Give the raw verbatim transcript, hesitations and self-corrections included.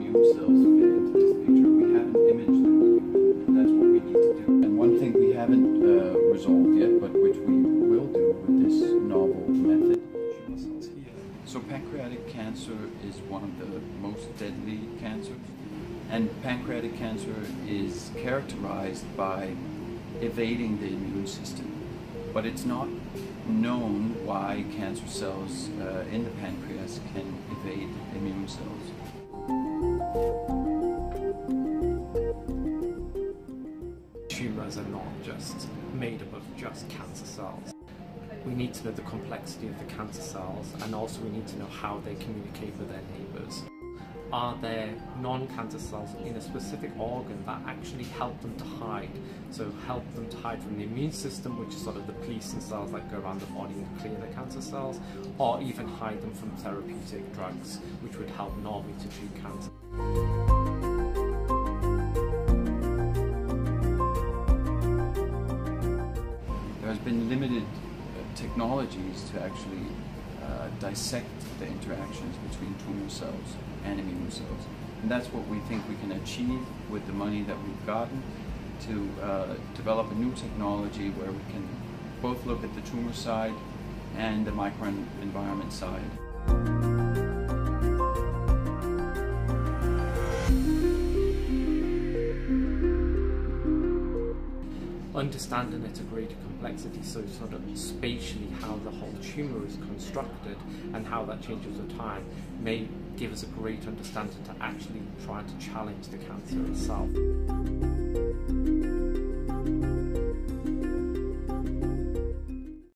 view themselves fit into this picture. We haven't imaged them, and that's what we need to do. And one thing we haven't uh, resolved yet, but which we will do with this novel method. So pancreatic cancer is one of the most deadly cancers, and pancreatic cancer is characterized by evading the immune system. But it's not known why cancer cells uh, in the pancreas can evade immune cells. Tumors are not just made up of just cancer cells. We need to know the complexity of the cancer cells, and also we need to know how they communicate with their neighbours. Are there non-cancer cells in a specific organ that actually help them to hide? So help them to hide from the immune system, which is sort of the policing cells that go around the body and clear the cancer cells, or even hide them from therapeutic drugs, which would help normally to treat cancer. There has been limited uh, technologies to actually Uh, dissect the interactions between tumor cells and immune cells. And that's what we think we can achieve with the money that we've gotten, to uh, develop a new technology where we can both look at the tumor side and the microenvironment side. Understanding it at a greater complexity, so sort of spatially how the whole tumour is constructed and how that changes over time, may give us a great understanding to actually try to challenge the cancer itself.